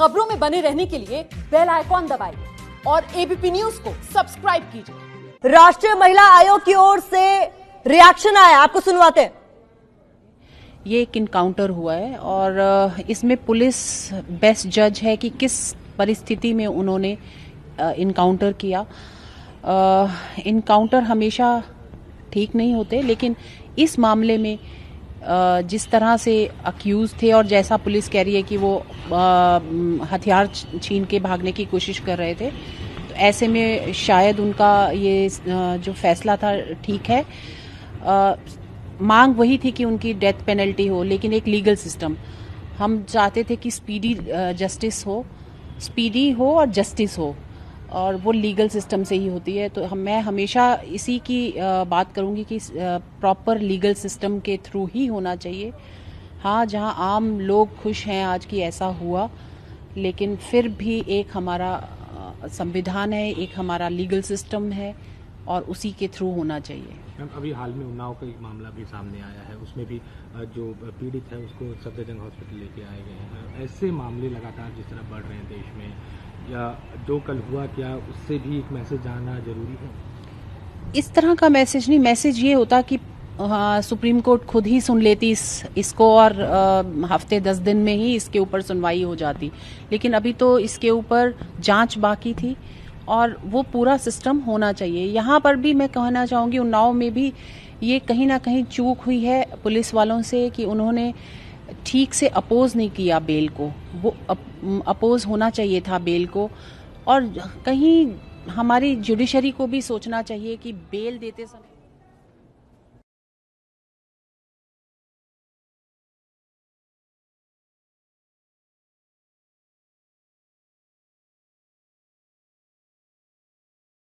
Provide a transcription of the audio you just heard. खबरों में बने रहने के लिए बेल आइकॉन दबाइए और एबीपी न्यूज़ को सब्सक्राइब कीजिए। राष्ट्रीय महिला आयोग की ओर से रिएक्शन आया, आपको सुनवाते हैं। ये एक इनकाउंटर हुआ है और इसमें पुलिस बेस्ट जज है कि किस परिस्थिति में उन्होंने इनकाउंटर किया। इनकाउंटर हमेशा ठीक नहीं होते, लेकिन इस मामले में जिस तरह से अक्यूज थे और जैसा पुलिस कह रही है कि वो हथियार छीन के भागने की कोशिश कर रहे थे, तो ऐसे में शायद उनका ये जो फैसला था ठीक है। मांग वही थी कि उनकी डेथ पेनल्टी हो, लेकिन एक लीगल सिस्टम हम चाहते थे कि स्पीडी हो और जस्टिस हो, और वो लीगल सिस्टम से ही होती है। तो मैं हमेशा इसी की बात करूंगी कि प्रॉपर लीगल सिस्टम के थ्रू ही होना चाहिए। हाँ, जहां आम लोग खुश हैं आज कि ऐसा हुआ, लेकिन फिर भी एक हमारा संविधान है, एक हमारा लीगल सिस्टम है और उसी के थ्रू होना चाहिए। मैम, अभी हाल में उन्नाव का एक मामला भी सामने आया है, उसमें भी जो पीड़ित है उसको सद्देजंग हॉस्पिटल लेके आए गए हैं। ऐसे मामले लगातार जिस तरह बढ़ रहे हैं देश में, या जो कल हुआ, क्या उससे भी एक मैसेज आना जरूरी है? इस तरह का मैसेज नहीं, मैसेज ये होता कि सुप्रीम कोर्ट खुद ही सुन लेती इसको और हफ्ते 10 दिन में ही इसके ऊपर सुनवाई हो जाती। लेकिन अभी तो इसके ऊपर जांच बाकी थी और वो पूरा सिस्टम होना चाहिए। यहाँ पर भी मैं कहना चाहूँगी, उन्नाव में भी ये कहीं ना कहीं चूक हुई है पुलिस वालों से कि उन्होंने ठीक से अपोज नहीं किया बेल को। वो अपोज होना चाहिए था बेल को, और कहीं हमारी जुडिशरी को भी सोचना चाहिए कि बेल देते समय